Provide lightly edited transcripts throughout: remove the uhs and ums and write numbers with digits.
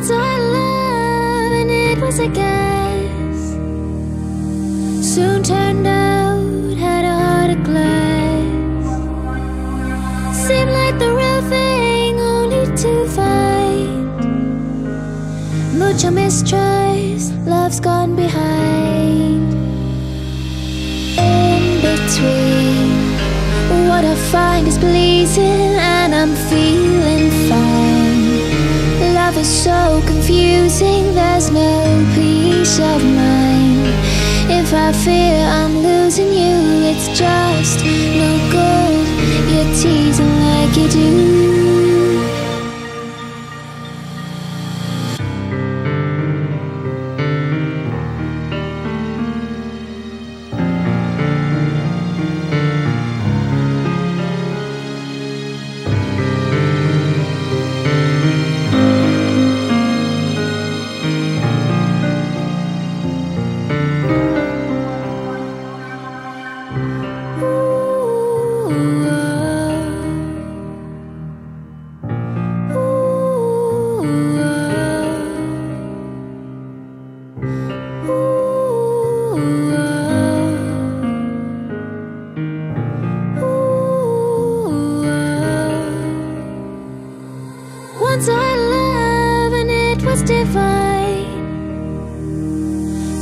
words I love, and it was a guess. Soon turned out, had a heart of glass. Seemed like the real thing, only to find mutual mistrust, love's gone behind. In between, what I find is pleasing, and I'm feeling fine. Love is so confusing, there's no peace of mind. If I fear I'm losing you, it's just no good. You're teasing like you do. Once I loved and it was divine.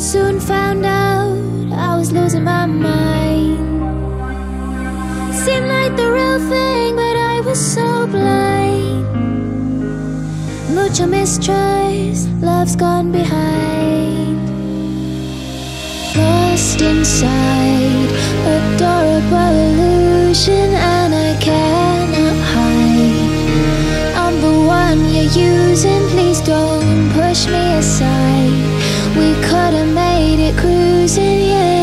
Soon found out I was losing my mind. Seemed like the real thing, but I was so blind. Mutual mistrust, love's gone behind. Lost inside, adorable illusion, and I cannot hide. I'm the one you're using, please don't push me aside. We could've made it cruising, yeah.